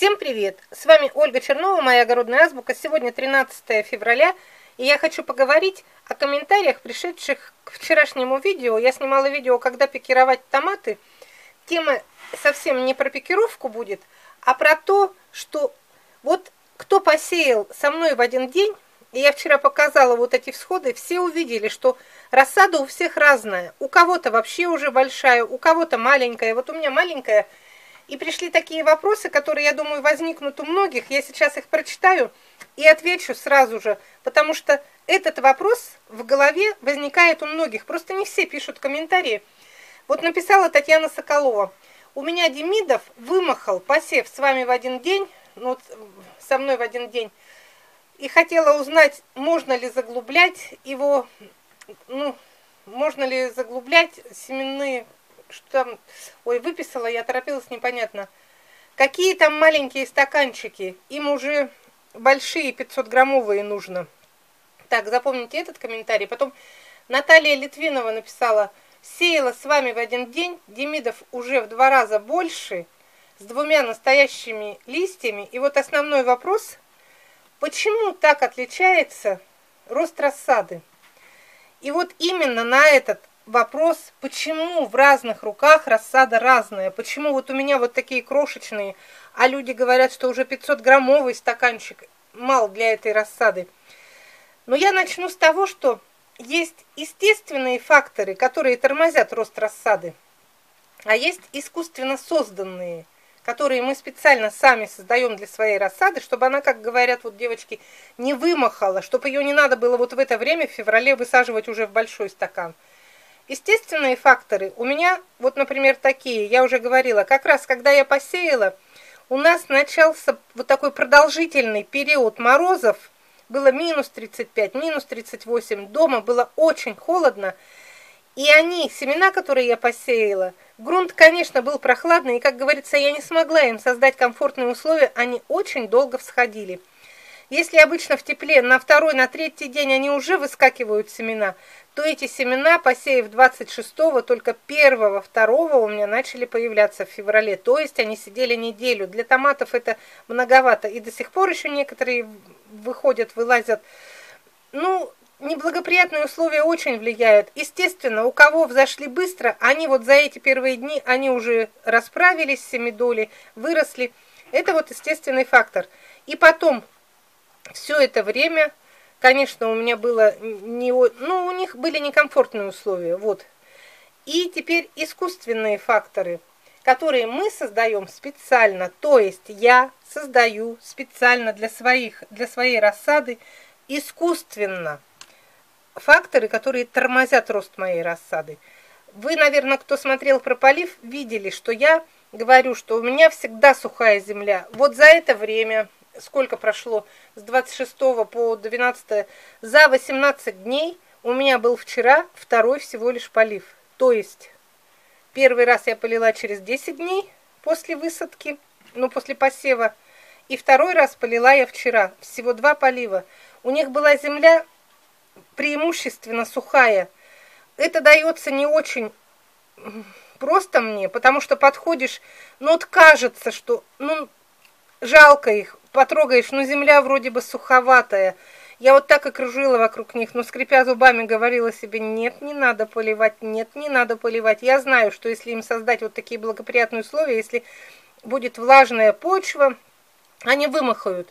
Всем привет! С вами Ольга Чернова, моя огородная азбука. Сегодня 13 февраля, и я хочу поговорить о комментариях, пришедших к вчерашнему видео. Я снимала видео, когда пикировать томаты. Тема совсем не про пикировку будет, а про то, что вот кто посеял со мной в один день, и я вчера показала вот эти всходы, все увидели, что рассада у всех разная. У кого-то вообще уже большая, у кого-то маленькая. Вот у меня маленькая. И пришли такие вопросы, которые, я думаю, возникнут у многих. Я сейчас их прочитаю и отвечу сразу же, потому что этот вопрос в голове возникает у многих. Просто не все пишут комментарии. Вот написала Татьяна Соколова. У меня Демидов вымахал посев с вами в один день, ну, вот со мной в один день, и хотела узнать, можно ли заглублять его, ну, можно ли заглублять семенные... Что там? Ой, выписала, я торопилась, непонятно. Какие там маленькие стаканчики? Им уже большие 500-граммовые нужно. Так, запомните этот комментарий. Потом Наталья Литвинова написала: сеяла с вами в один день, Демидов уже в 2 раза больше, с 2 настоящими листьями. И вот основной вопрос: почему так отличается рост рассады? И вот именно на этот вопрос, почему в разных руках рассада разная, почему вот у меня вот такие крошечные, а люди говорят, что уже 500-граммовый стаканчик мал для этой рассады. Но я начну с того, что есть естественные факторы, которые тормозят рост рассады, а есть искусственно созданные, которые мы специально сами создаем для своей рассады, чтобы она, как говорят вот девочки, не вымахала, чтобы ее не надо было вот в это время, в феврале, высаживать уже в большой стакан. Естественные факторы у меня, вот, например, такие, я уже говорила, как раз когда я посеяла, у нас начался вот такой продолжительный период морозов, было минус 35, минус 38, дома было очень холодно, и они, семена, которые я посеяла, грунт, конечно, был прохладный, и, как говорится, я не смогла им создать комфортные условия, они очень долго всходили. Если обычно в тепле на 2-й, на 3-й день они уже выскакивают семена, то эти семена, посеяв 26-го, только 1-го, 2-го у меня начали появляться в феврале. То есть они сидели неделю. Для томатов это многовато. И до сих пор еще некоторые выходят, вылазят. Ну, неблагоприятные условия очень влияют. Естественно, у кого взошли быстро, они вот за эти первые дни, они уже расправились, семидоли, выросли. Это вот естественный фактор. И потом... Все это время, конечно, у меня было не, ну, у них были некомфортные условия, вот. И теперь искусственные факторы, которые мы создаем специально, то есть я создаю специально для своей рассады искусственно факторы, которые тормозят рост моей рассады. Вы, наверное, кто смотрел про полив, видели, что я говорю, что у меня всегда сухая земля. Вот за это время... Сколько прошло с 26 по 12, за 18 дней у меня был вчера 2-й всего лишь полив. То есть 1-й раз я полила через 10 дней после высадки, ну после посева, и 2-й раз полила я вчера. Всего 2 полива. У них была земля преимущественно сухая. Это дается не очень... просто мне, потому что подходишь, ну вот кажется, что... ну жалко их. Потрогаешь, ну земля вроде бы суховатая. Я вот так и кружила вокруг них, но скрипя зубами говорила себе: нет, не надо поливать, нет, не надо поливать. Я знаю, что если им создать вот такие благоприятные условия, если будет влажная почва, они вымахают.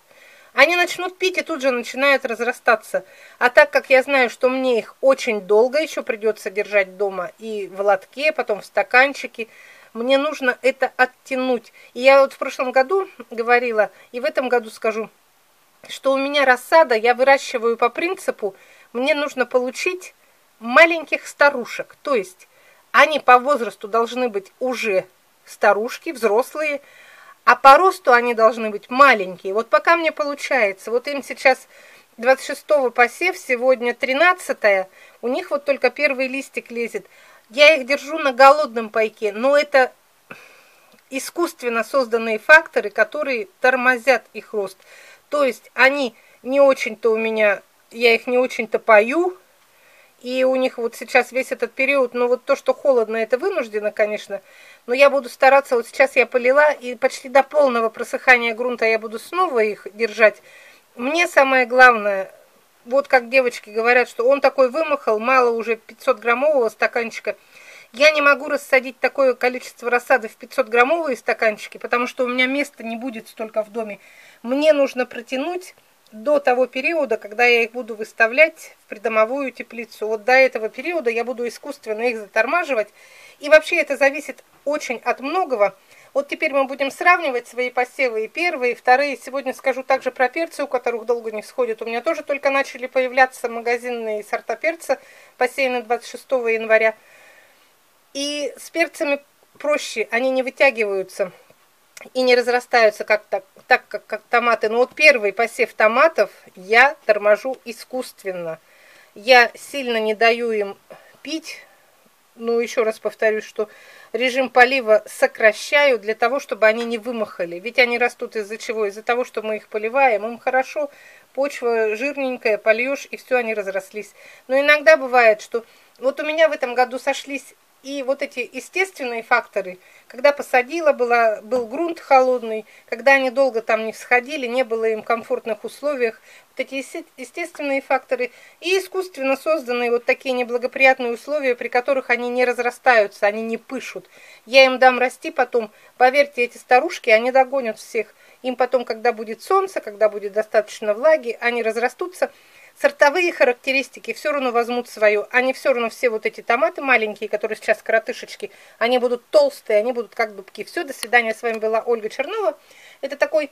Они начнут пить и тут же начинают разрастаться. А так как я знаю, что мне их очень долго еще придется держать дома и в лотке, потом в стаканчике, мне нужно это оттянуть. И я вот в прошлом году говорила, и в этом году скажу, что у меня рассада, я выращиваю по принципу, мне нужно получить маленьких старушек. То есть они по возрасту должны быть уже старушки, взрослые, а по росту они должны быть маленькие. Вот пока мне получается, вот им сейчас 26-го посев, сегодня 13-е, у них вот только 1-й листик лезет. Я их держу на голодном пайке, но это искусственно созданные факторы, которые тормозят их рост. То есть они не очень-то у меня, я их не очень-то пою, и у них вот сейчас весь этот период, ну вот то, что холодно, это вынуждено, конечно, но я буду стараться, вот сейчас я полила, и почти до полного просыхания грунта я буду снова их держать. Мне самое главное, вот как девочки говорят, что он такой вымахал, мало уже 500-граммового стаканчика. Я не могу рассадить такое количество рассады в 500-граммовые стаканчики, потому что у меня места не будет столько в доме. Мне нужно протянуть до того периода, когда я их буду выставлять в придомовую теплицу. Вот до этого периода я буду искусственно их затормаживать. И вообще это зависит очень от многого. Вот теперь мы будем сравнивать свои посевы и первые, и вторые. Сегодня скажу также про перцы, у которых долго не всходят. У меня тоже только начали появляться магазинные сорта перца, посеяны 26 января. И с перцами проще, они не вытягиваются и не разрастаются как томаты. Но вот первый посев томатов я торможу искусственно. Я сильно не даю им пить. Ну, еще раз повторюсь, что режим полива сокращаю для того, чтобы они не вымахали. Ведь они растут из-за чего? Из-за того, что мы их поливаем. Им хорошо, почва жирненькая, польешь, и все, они разрослись. Но иногда бывает, что вот у меня в этом году сошлись и вот эти естественные факторы, когда посадила, был грунт холодный, когда они долго там не всходили, не было им комфортных условиях, вот эти естественные факторы и искусственно созданные вот такие неблагоприятные условия, при которых они не разрастаются, они не пышут. Я им дам расти потом, поверьте, эти старушки, они догонят всех. Им потом, когда будет солнце, когда будет достаточно влаги, они разрастутся. Сортовые характеристики все равно возьмут свое. Они все равно, все вот эти томаты маленькие, которые сейчас коротышечки, они будут толстые, они будут как дубки. Все, до свидания. С вами была Ольга Чернова. Это такой,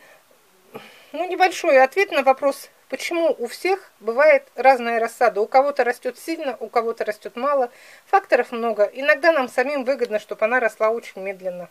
ну, небольшой ответ на вопрос, почему у всех бывает разная рассада. У кого-то растет сильно, у кого-то растет мало. Факторов много. Иногда нам самим выгодно, чтобы она росла очень медленно.